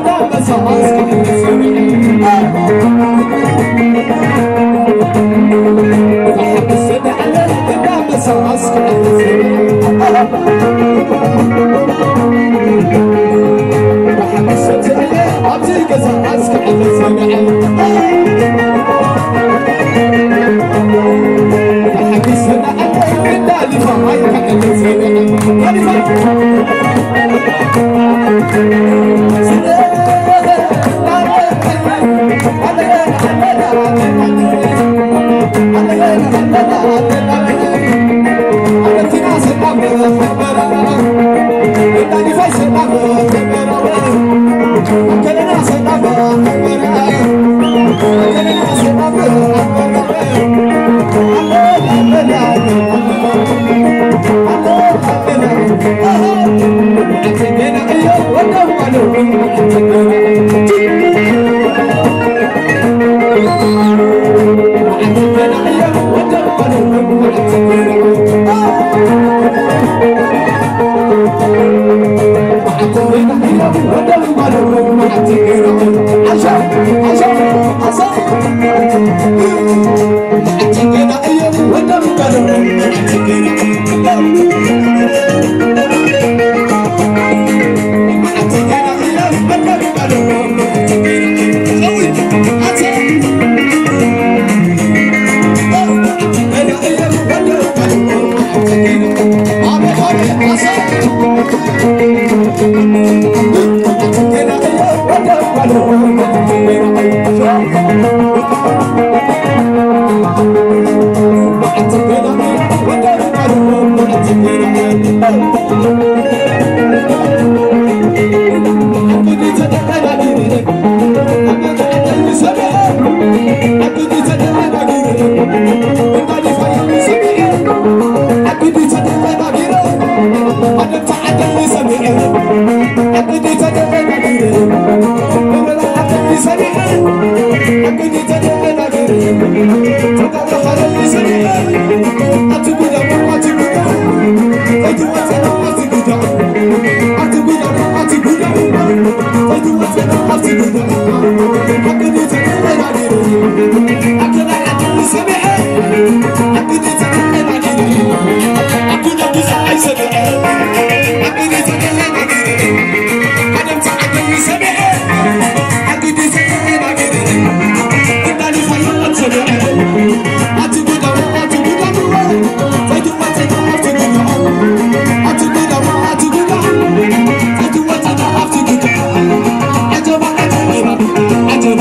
I